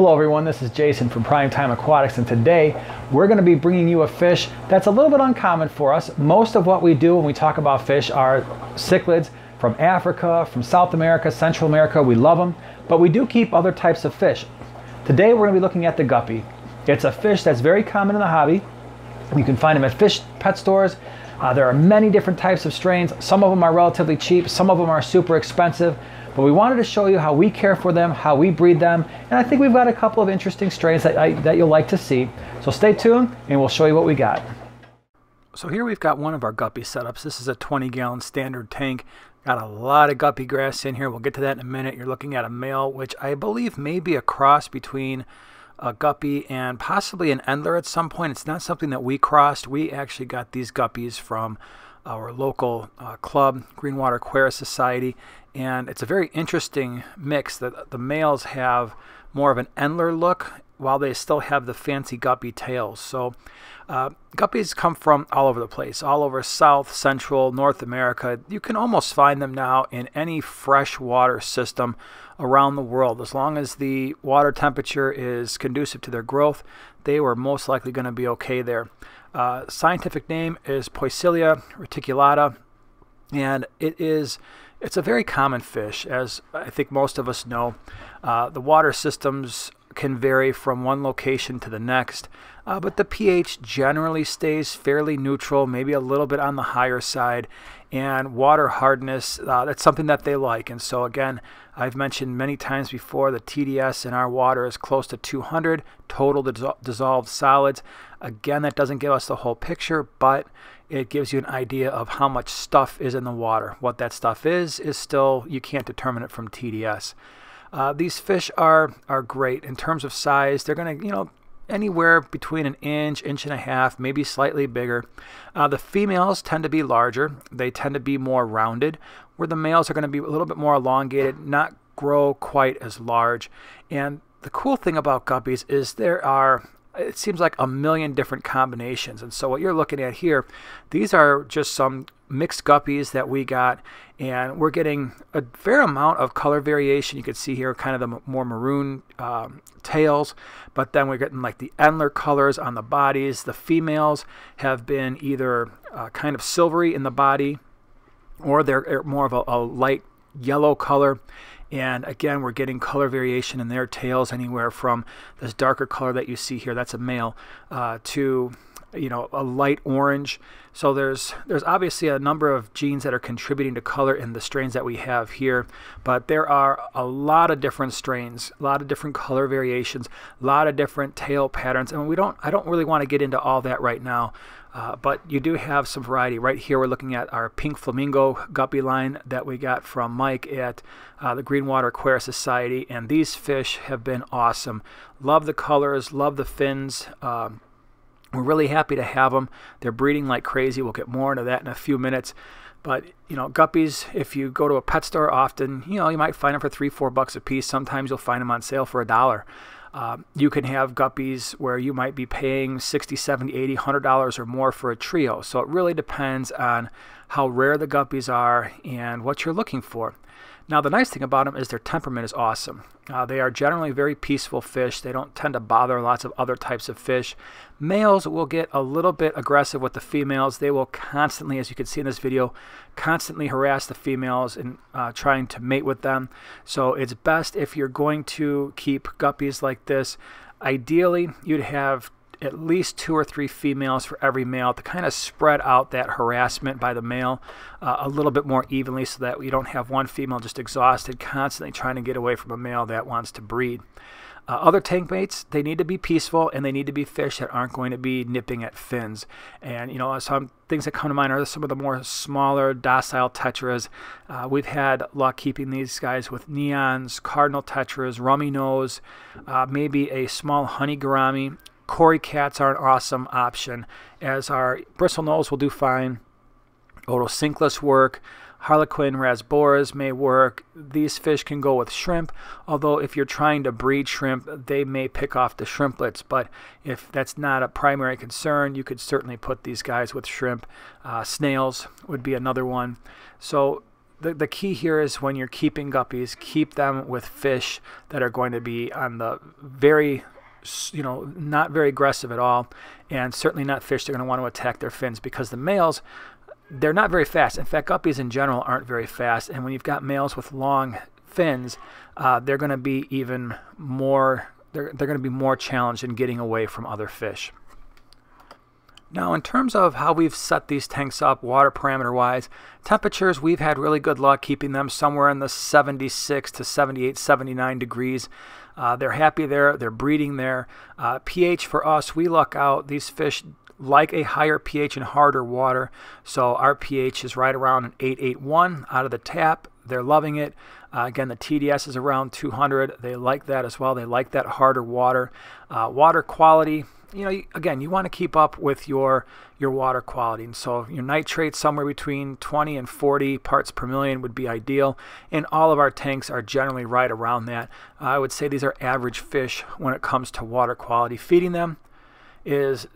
Hello everyone, this is Jason from Primetime Aquatics, and today we're going to be bringing you a fish that's a little bit uncommon for us. Most of what we do when we talk about fish are cichlids from Africa, from South America, Central America. We love them, but we do keep other types of fish. Today we're going to be looking at the guppy. It's a fish that's very common in the hobby. You can find them at fish pet stores. There are many different types of strains. Some of them are relatively cheap, some of them are super expensive. But we wanted to show you how we care for them, how we breed them, and I think we've got a couple of interesting strains that you'll like to see. So stay tuned and we'll show you what we got. So here we've got one of our guppy setups. This is a 20-gallon standard tank. Got a lot of guppy grass in here. We'll get to that in a minute. You're looking at a male, which I believe may be a cross between a guppy and possibly an Endler at some point. It's not something that we crossed. We actually got these guppies from our local club, Greenwater Aquarist Society, and it's a very interesting mix that the males have more of an Endler look while they still have the fancy guppy tails. So guppies come from all over the place, all over South, Central, North America. You can almost find them now in any freshwater system around the world. As long as the water temperature is conducive to their growth, they were most likely going to be okay there. Scientific name is Poecilia reticulata, and it's a very common fish, as I think most of us know. The water systems can vary from one location to the next, but the pH generally stays fairly neutral, maybe a little bit on the higher side, and water hardness, that's something that they like. And so again, I've mentioned many times before, the TDS in our water is close to 200 total dissolved solids. Again, that doesn't give us the whole picture, but it gives you an idea of how much stuff is in the water. What that stuff is still, you can't determine it from TDS. These fish are great in terms of size. They're going to, anywhere between an inch, inch and a half, maybe slightly bigger. The females tend to be larger. They tend to be more rounded, where the males are going to be a little bit more elongated, not grow quite as large. And the cool thing about guppies is there are, it seems like, a million different combinations. And so what you're looking at here, these are just some mixed guppies that we got, and we're getting a fair amount of color variation. You can see here kind of the more maroon tails, but then we're getting like the Endler colors on the bodies. The females have been either kind of silvery in the body, or they're more of a light yellow color. And again, we're getting color variation in their tails, anywhere from this darker color that you see here, that's a male, to a light orange. So there's obviously a number of genes that are contributing to color in the strains that we have here, but there are a lot of different strains, a lot of different color variations, a lot of different tail patterns, and I don't really want to get into all that right now. But you do have some variety. Right here we're looking at our pink flamingo guppy line that we got from Mike at the Greenwater Aquarist Society, and these fish have been awesome. Love the colors, love the fins. We're really happy to have them. They're breeding like crazy. We'll get more into that in a few minutes. But, guppies, if you go to a pet store often, you might find them for $3, $4 a piece. Sometimes you'll find them on sale for $1. You can have guppies where you might be paying $60, $70, $80, $100 or more for a trio. So it really depends on how rare the guppies are and what you're looking for. Now, the nice thing about them is their temperament is awesome. They are generally very peaceful fish. They don't tend to bother lots of other types of fish. Males will get a little bit aggressive with the females. They will constantly, as you can see in this video, constantly harass the females and trying to mate with them. So it's best if you're going to keep guppies like this. Ideally, you'd have at least 2 or 3 females for every male to kind of spread out that harassment by the male a little bit more evenly, so that you don't have one female just exhausted, constantly trying to get away from a male that wants to breed. Other tank mates, they need to be peaceful, and they need to be fish that aren't going to be nipping at fins. And some things that come to mind are some of the more smaller docile tetras. We've had luck keeping these guys with neons, cardinal tetras, rummy nose, maybe a small honey gourami. Cory cats are an awesome option, as our bristlenose will do fine. Otocinclus work. Harlequin rasboras may work. These fish can go with shrimp, although if you're trying to breed shrimp, they may pick off the shrimplets. But if that's not a primary concern, you could certainly put these guys with shrimp. Snails would be another one. So the key here is when you're keeping guppies, keep them with fish that are going to be on the very, you know, not very aggressive at all, and certainly not fish that are going to want to attack their fins, because the males, they're not very fast. In fact, guppies in general aren't very fast, and when you've got males with long fins, they're going to be even more, they're going to be more challenged in getting away from other fish. Now, in terms of how we've set these tanks up water parameter wise, temperatures, we've had really good luck keeping them somewhere in the 76 to 78, 79 degrees. They're happy there, they're breeding there. pH for us, we luck out. These fish like a higher pH and harder water, so our pH is right around an 8.81 out of the tap. They're loving it. Again, the TDS is around 200. They like that as well. They like that harder water. Water quality, you know, again, you want to keep up with your water quality, and so your nitrates somewhere between 20 and 40 parts per million would be ideal, and all of our tanks are generally right around that. I would say these are average fish when it comes to water quality. Feeding them is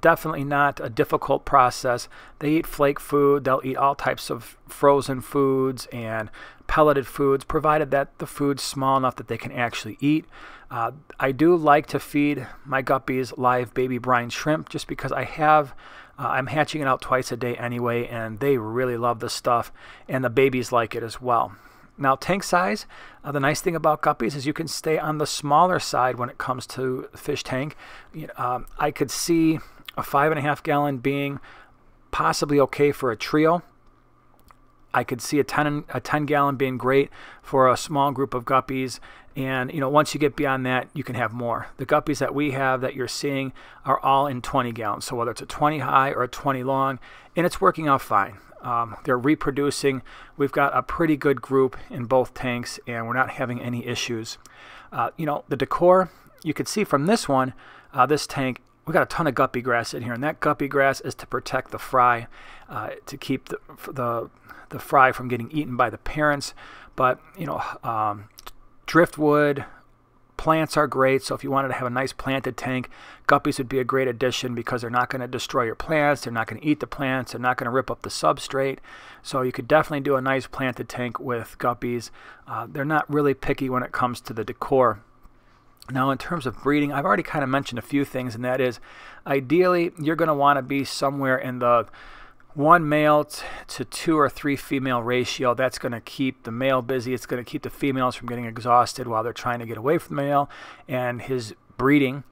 definitely not a difficult process. They eat flake food, they'll eat all types of frozen foods and pelleted foods, provided that the food's small enough that they can actually eat. I do like to feed my guppies live baby brine shrimp, just because I have, I'm hatching it out twice a day anyway, and they really love this stuff, and the babies like it as well. Now, tank size, the nice thing about guppies is you can stay on the smaller side when it comes to fish tank. I could see a 5.5 gallon being possibly okay for a trio. I could see a 10 gallon being great for a small group of guppies, and you know, once you get beyond that, you can have more. The guppies that we have that you're seeing are all in 20 gallons, so whether it's a 20 high or a 20 long, and it's working out fine. They're reproducing. We've got a pretty good group in both tanks, and we're not having any issues. You know, the decor, you could see from this one, this tank, we got a ton of guppy grass in here, and that guppy grass is to protect the fry, to keep the fry from getting eaten by the parents. But you know, driftwood plants are great, so if you wanted to have a nice planted tank, guppies would be a great addition, because they're not going to destroy your plants, they're not going to eat the plants, they're not going to rip up the substrate. So you could definitely do a nice planted tank with guppies. They're not really picky when it comes to the decor. Now, in terms of breeding, I've already kind of mentioned a few things, and that is, ideally, you're going to want to be somewhere in the 1 male to 2 or 3 female ratio. That's going to keep the male busy. It's going to keep the females from getting exhausted while they're trying to get away from the male and his breeding.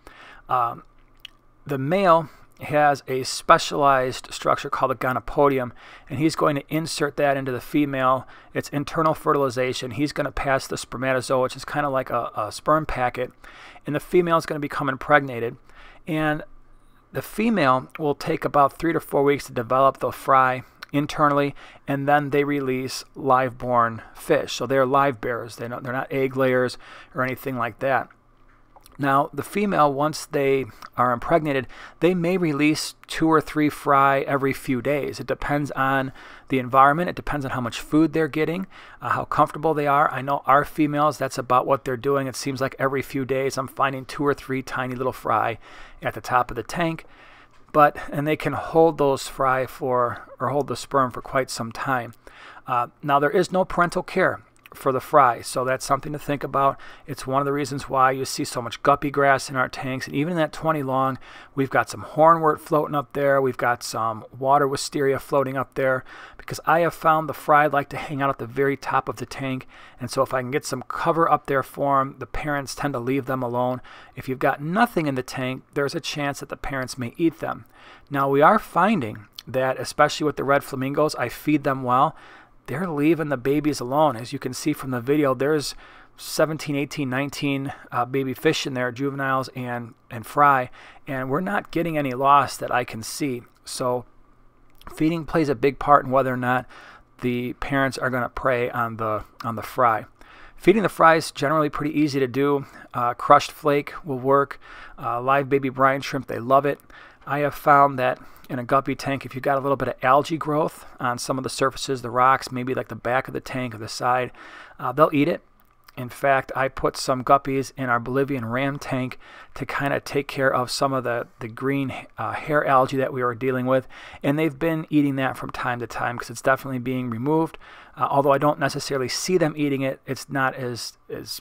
The male has a specialized structure called a gonopodium, and he's going to insert that into the female. It's internal fertilization. He's going to pass the spermatozoa, which is kind of like a sperm packet, and the female is going to become impregnated. And the female will take about 3 to 4 weeks to develop the fry internally, and then they release live-born fish. So they're live bearers. They're not egg layers or anything like that. Now, the female, once they are impregnated, they may release 2 or 3 fry every few days. It depends on the environment. It depends on how much food they're getting, how comfortable they are. I know our females, that's about what they're doing. It seems like every few days I'm finding 2 or 3 tiny little fry at the top of the tank. But, and they can hold those fry for, or hold the sperm for quite some time. Now, there is no parental care for the fry, so that's something to think about. It's one of the reasons why you see so much guppy grass in our tanks, and even in that 20 long, we've got some hornwort floating up there, we've got some water wisteria floating up there, because I have found the fry like to hang out at the very top of the tank, and so if I can get some cover up there for them, the parents tend to leave them alone. If you've got nothing in the tank, there's a chance that the parents may eat them. Now, we are finding that, especially with the red flamingos, I feed them well, they're leaving the babies alone. As you can see from the video, there's 17, 18, 19 baby fish in there, juveniles and fry, and we're not getting any loss that I can see. So feeding plays a big part in whether or not the parents are going to prey on the fry. Feeding the fry is generally pretty easy to do. Crushed flake will work. Live baby brine shrimp, they love it. I have found that in a guppy tank, if you've got a little bit of algae growth on some of the surfaces, the rocks, maybe like the back of the tank or the side, they'll eat it, In fact, I put some guppies in our Bolivian ram tank to kind of take care of some of the green hair algae that we were dealing with, and they've been eating that from time to time because it's definitely being removed. Although I don't necessarily see them eating it, it's not as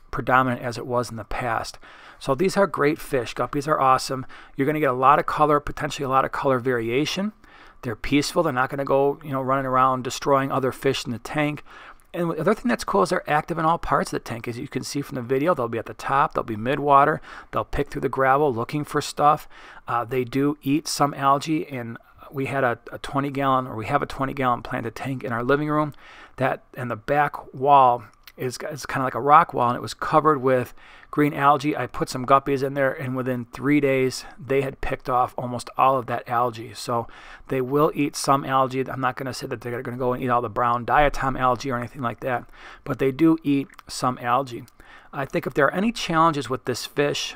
predominant as it was in the past. So these are great fish. Guppies are awesome. You're going to get a lot of color, potentially a lot of color variation. They're peaceful. They're not going to go, you know, running around destroying other fish in the tank. And the other thing that's cool is they're active in all parts of the tank. As you can see from the video, they'll be at the top, they'll be mid-water, they'll pick through the gravel looking for stuff. They do eat some algae, and we had we have a 20-gallon planted tank in our living room that, and the back wall is kind of like a rock wall, and it was covered with green algae. I put some guppies in there, and within 3 days they had picked off almost all of that algae. So they will eat some algae. I'm not going to say that they're going to go and eat all the brown diatom algae or anything like that, but they do eat some algae. I think if there are any challenges with this fish,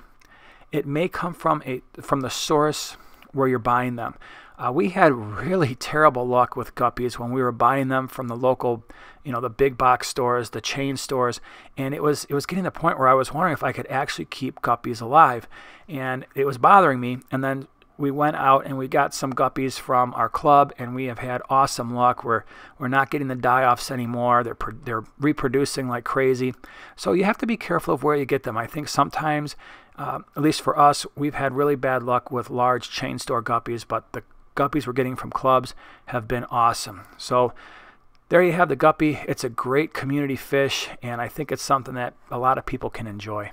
it may come from the source where you're buying them. We had really terrible luck with guppies when we were buying them from the local, you know, the big box stores, the chain stores, and it was getting to the point where I was wondering if I could actually keep guppies alive, and it was bothering me. And then we went out and we got some guppies from our club, and we have had awesome luck. We're not getting the die-offs anymore. They're reproducing like crazy. So you have to be careful of where you get them. I think sometimes, at least for us, we've had really bad luck with large chain store guppies, but the guppies we're getting from clubs have been awesome. So there you have the guppy. It's a great community fish, and I think it's something that a lot of people can enjoy.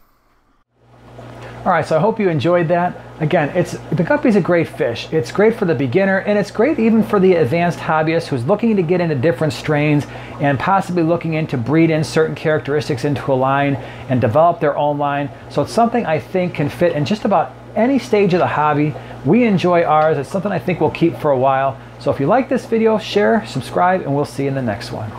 All right, so I hope you enjoyed that. Again, the guppy's a great fish. It's great for the beginner, and it's great even for the advanced hobbyist who's looking to get into different strains and possibly looking into breed in certain characteristics into a line and develop their own line. So it's something I think can fit in just about any stage of the hobby. We enjoy ours. It's something I think we'll keep for a while. So if you like this video, share, subscribe, and we'll see you in the next one.